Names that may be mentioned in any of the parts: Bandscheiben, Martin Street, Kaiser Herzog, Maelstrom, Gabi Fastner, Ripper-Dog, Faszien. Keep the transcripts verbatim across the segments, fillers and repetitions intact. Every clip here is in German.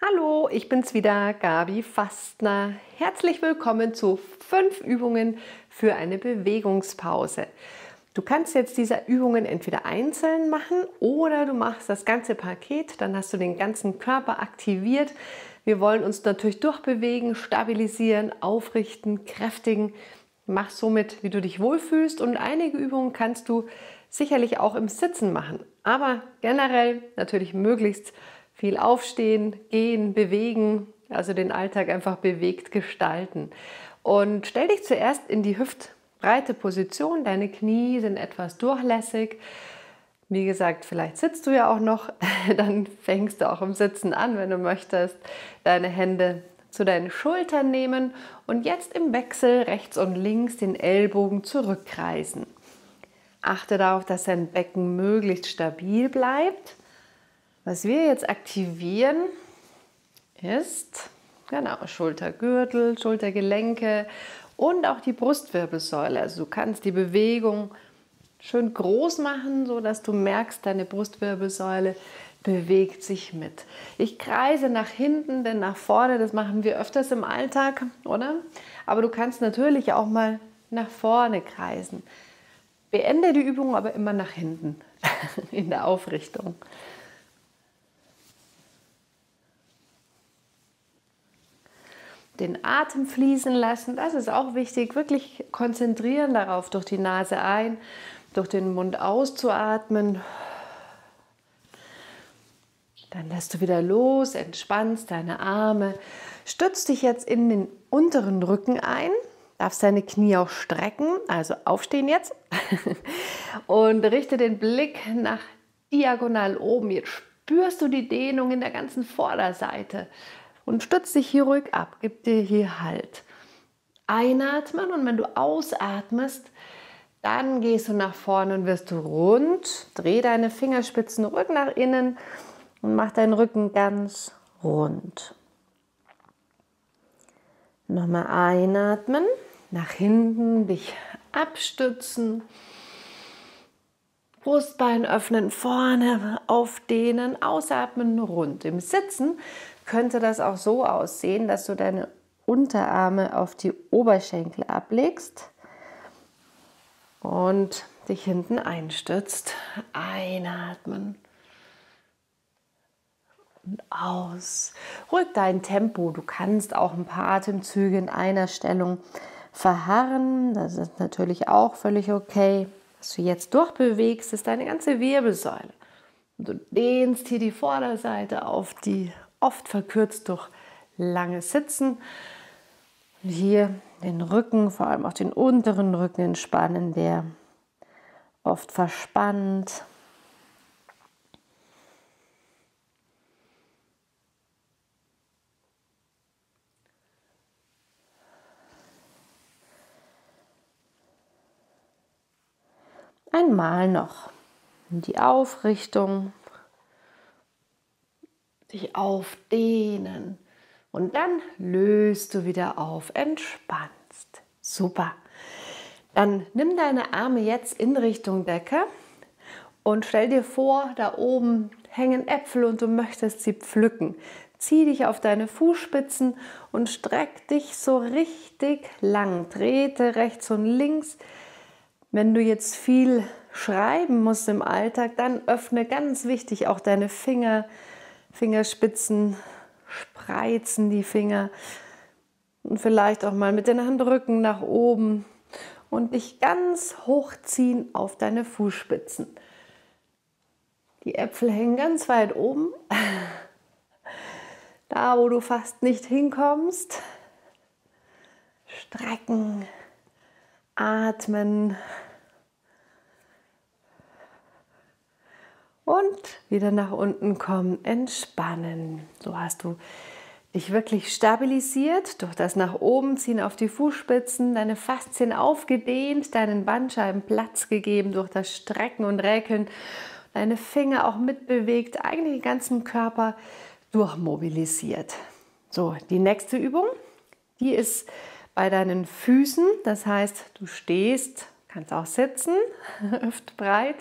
Hallo, ich bin's wieder, Gabi Fastner. Herzlich willkommen zu fünf Übungen für eine Bewegungspause. Du kannst jetzt diese Übungen entweder einzeln machen oder du machst das ganze Paket, dann hast du den ganzen Körper aktiviert. Wir wollen uns natürlich durchbewegen, stabilisieren, aufrichten, kräftigen. Mach somit, wie du dich wohlfühlst, und einige Übungen kannst du sicherlich auch im Sitzen machen, aber generell natürlich möglichst viel aufstehen, gehen, bewegen, also den Alltag einfach bewegt gestalten. Und stell dich zuerst in die hüftbreite Position, deine Knie sind etwas durchlässig. Wie gesagt, vielleicht sitzt du ja auch noch, dann fängst du auch im Sitzen an, wenn du möchtest. Deine Hände zu deinen Schultern nehmen und jetzt im Wechsel rechts und links den Ellbogen zurückkreisen. Achte darauf, dass dein Becken möglichst stabil bleibt. Was wir jetzt aktivieren ist, genau, Schultergürtel, Schultergelenke und auch die Brustwirbelsäule. Also du kannst die Bewegung schön groß machen, so dass du merkst, deine Brustwirbelsäule bewegt sich mit. Ich kreise nach hinten, denn nach vorne, das machen wir öfters im Alltag, oder? Aber du kannst natürlich auch mal nach vorne kreisen. Beende die Übung aber immer nach hinten in der Aufrichtung. Den Atem fließen lassen, das ist auch wichtig, wirklich konzentrieren darauf, durch die Nase ein, durch den Mund auszuatmen. Dann lässt du wieder los, entspannst deine Arme, stützt dich jetzt in den unteren Rücken ein, darfst deine Knie auch strecken, also aufstehen jetzt und richte den Blick nach diagonal oben. Jetzt spürst du die Dehnung in der ganzen Vorderseite. Und stütz dich hier ruhig ab, gib dir hier Halt. Einatmen, und wenn du ausatmest, dann gehst du nach vorne und wirst du rund. Dreh deine Fingerspitzen ruhig nach innen und mach deinen Rücken ganz rund. Nochmal einatmen, nach hinten dich abstützen. Brustbein öffnen, vorne aufdehnen, ausatmen, rund. Im Sitzen könnte das auch so aussehen, dass du deine Unterarme auf die Oberschenkel ablegst und dich hinten einstützt. Einatmen und aus. Ruhig dein Tempo. Du kannst auch ein paar Atemzüge in einer Stellung verharren. Das ist natürlich auch völlig okay. Was du jetzt durchbewegst, ist deine ganze Wirbelsäule. Und du dehnst hier die Vorderseite auf, die oft verkürzt durch langes Sitzen. Und hier den Rücken, vor allem auch den unteren Rücken entspannen, der oft verspannt. Einmal noch in die Aufrichtung, dich aufdehnen und dann löst du wieder auf, entspannst. Super. Dann nimm deine Arme jetzt in Richtung Decke und stell dir vor, da oben hängen Äpfel und du möchtest sie pflücken. Zieh dich auf deine Fußspitzen und streck dich so richtig lang. Trete rechts und links. Wenn du jetzt viel schreiben musst im Alltag, dann öffne ganz wichtig auch deine Finger, Fingerspitzen, spreizen die Finger und vielleicht auch mal mit den Handrücken nach oben und dich ganz hochziehen auf deine Fußspitzen. Die Äpfel hängen ganz weit oben, da wo du fast nicht hinkommst, strecken. Atmen und wieder nach unten kommen, entspannen. So hast du dich wirklich stabilisiert durch das nach oben ziehen auf die Fußspitzen, deine Faszien aufgedehnt, deinen Bandscheiben Platz gegeben durch das Strecken und Räkeln, deine Finger auch mitbewegt, eigentlich den ganzen Körper durchmobilisiert. So, die nächste Übung, die ist bei deinen Füßen, das heißt, du stehst, kannst auch sitzen, hüftbreit,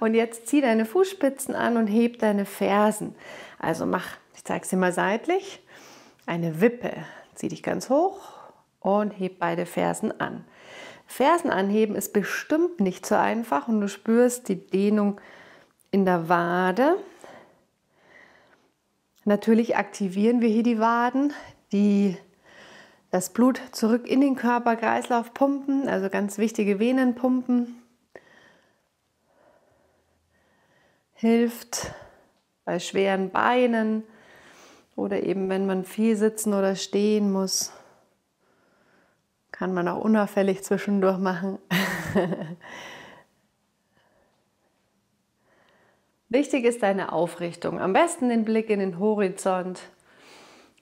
und jetzt zieh deine Fußspitzen an und heb deine Fersen. Also mach Ich zeige es dir mal seitlich. Eine Wippe. Zieh dich ganz hoch und heb beide Fersen an. Fersen anheben ist bestimmt nicht so einfach und du spürst die Dehnung in der Wade. Natürlich aktivieren wir hier die Waden, die das Blut zurück in den Körperkreislauf pumpen, also ganz wichtige Venen pumpen. Hilft bei schweren Beinen oder eben wenn man viel sitzen oder stehen muss. Kann man auch unauffällig zwischendurch machen. Wichtig ist deine Aufrichtung. Am besten den Blick in den Horizont.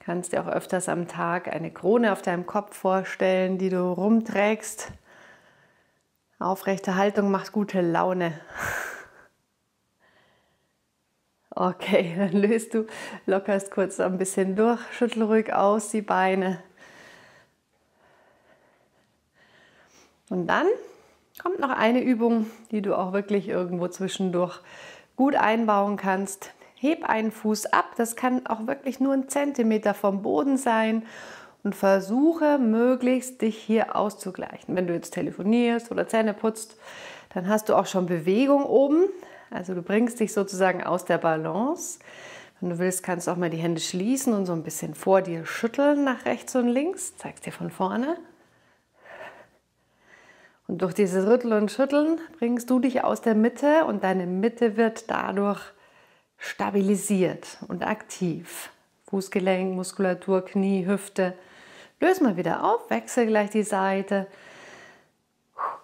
Du kannst dir auch öfters am Tag eine Krone auf deinem Kopf vorstellen, die du rumträgst. Aufrechte Haltung macht gute Laune. Okay, dann löst du, lockerst kurz ein bisschen durch, schüttel ruhig aus die Beine. Und dann kommt noch eine Übung, die du auch wirklich irgendwo zwischendurch gut einbauen kannst. Heb einen Fuß ab, das kann auch wirklich nur ein Zentimeter vom Boden sein und versuche möglichst dich hier auszugleichen. Wenn du jetzt telefonierst oder Zähne putzt, dann hast du auch schon Bewegung oben, also du bringst dich sozusagen aus der Balance. Wenn du willst, kannst du auch mal die Hände schließen und so ein bisschen vor dir schütteln nach rechts und links. Zeig's dir von vorne. Und durch dieses Rütteln und Schütteln bringst du dich aus der Mitte und deine Mitte wird dadurch stabilisiert und aktiv. Fußgelenk, Muskulatur, Knie, Hüfte. Löse mal wieder auf, wechsel gleich die Seite.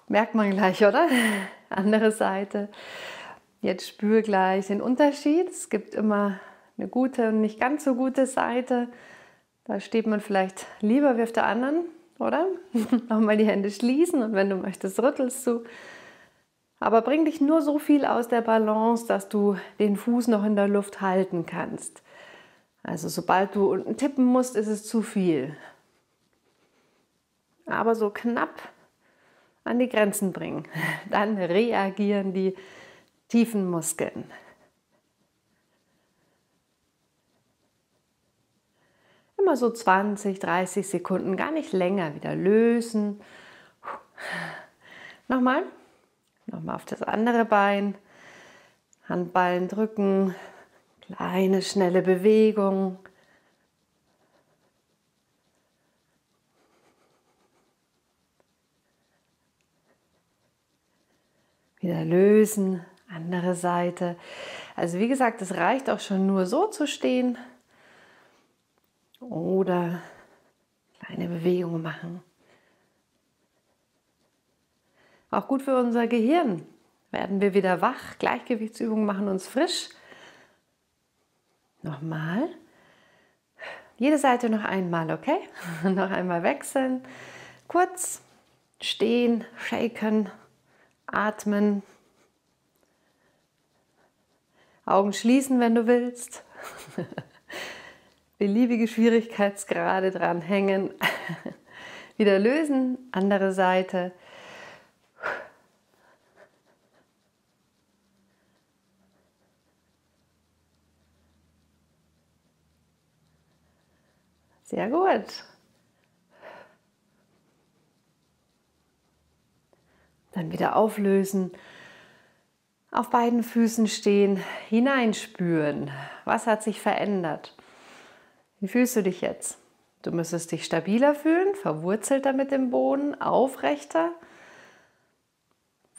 Merkt man gleich, oder? Andere Seite. Jetzt spür gleich den Unterschied. Es gibt immer eine gute und nicht ganz so gute Seite. Da steht man vielleicht lieber wie auf der anderen. Oder? Nochmal die Hände schließen und wenn du möchtest, rüttelst du. Aber bring dich nur so viel aus der Balance, dass du den Fuß noch in der Luft halten kannst. Also sobald du unten tippen musst, ist es zu viel. Aber so knapp an die Grenzen bringen. Dann reagieren die tiefen Muskeln. Immer so zwanzig, dreißig Sekunden, gar nicht länger, wieder lösen. Nochmal, nochmal auf das andere Bein, Handballen drücken, kleine, schnelle Bewegung. Wieder lösen, andere Seite. Also wie gesagt, es reicht auch schon nur so zu stehen. Oder kleine Bewegungen machen. Auch gut für unser Gehirn. Werden wir wieder wach. Gleichgewichtsübungen machen uns frisch. Nochmal. Jede Seite noch einmal, okay? Noch einmal wechseln. Kurz stehen, shaken, atmen. Augen schließen, wenn du willst. Beliebige Schwierigkeitsgrade dranhängen, wieder lösen, andere Seite. Sehr gut. Dann wieder auflösen. Auf beiden Füßen stehen, hineinspüren. Was hat sich verändert? Wie fühlst du dich jetzt? Du müsstest dich stabiler fühlen, verwurzelter mit dem Boden, aufrechter.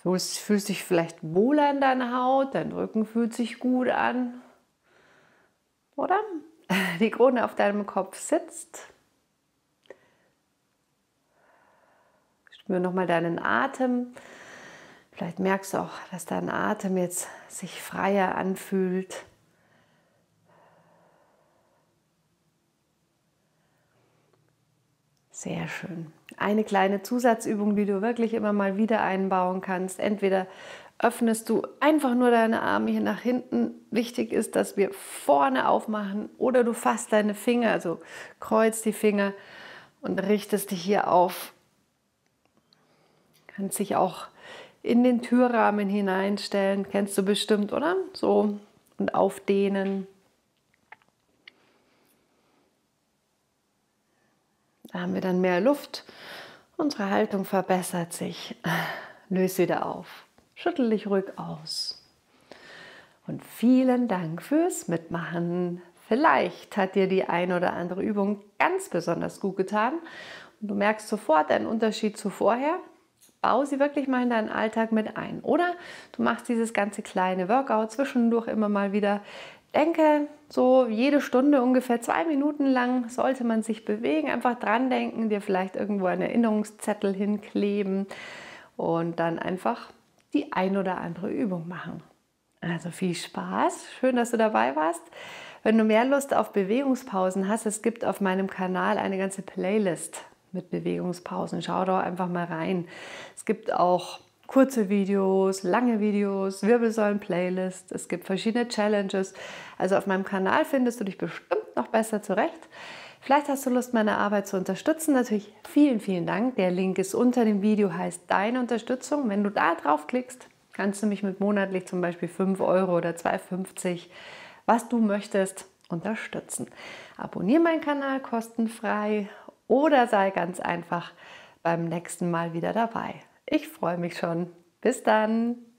Du fühlst dich vielleicht wohler in deiner Haut, dein Rücken fühlt sich gut an. Oder? Die Krone auf deinem Kopf sitzt. Spür nochmal deinen Atem. Vielleicht merkst du auch, dass dein Atem jetzt sich freier anfühlt. Sehr schön. Eine kleine Zusatzübung, die du wirklich immer mal wieder einbauen kannst. Entweder öffnest du einfach nur deine Arme hier nach hinten. Wichtig ist, dass wir vorne aufmachen. Oder du fasst deine Finger, also kreuzt die Finger und richtest dich hier auf. Kannst dich auch in den Türrahmen hineinstellen. Kennst du bestimmt, oder? So und aufdehnen. Da haben wir dann mehr Luft. Unsere Haltung verbessert sich. Löse wieder auf. Schüttel dich ruhig aus. Und vielen Dank fürs Mitmachen. Vielleicht hat dir die ein oder andere Übung ganz besonders gut getan. Und du merkst sofort einen Unterschied zu vorher. Bau sie wirklich mal in deinen Alltag mit ein. Oder du machst dieses ganze kleine Workout zwischendurch immer mal wieder. Denke, so jede Stunde ungefähr zwei Minuten lang sollte man sich bewegen. Einfach dran denken, dir vielleicht irgendwo einen Erinnerungszettel hinkleben und dann einfach die ein oder andere Übung machen. Also viel Spaß, schön, dass du dabei warst. Wenn du mehr Lust auf Bewegungspausen hast, es gibt auf meinem Kanal eine ganze Playlist mit Bewegungspausen. Schau doch einfach mal rein. Es gibt auch kurze Videos, lange Videos, Wirbelsäulen-Playlist, es gibt verschiedene Challenges. Also auf meinem Kanal findest du dich bestimmt noch besser zurecht. Vielleicht hast du Lust, meine Arbeit zu unterstützen. Natürlich vielen, vielen Dank. Der Link ist unter dem Video, heißt Deine Unterstützung. Wenn du da drauf klickst, kannst du mich mit monatlich zum Beispiel fünf Euro oder zwei Euro fünfzig, was du möchtest, unterstützen. Abonniere meinen Kanal kostenfrei oder sei ganz einfach beim nächsten Mal wieder dabei. Ich freue mich schon. Bis dann!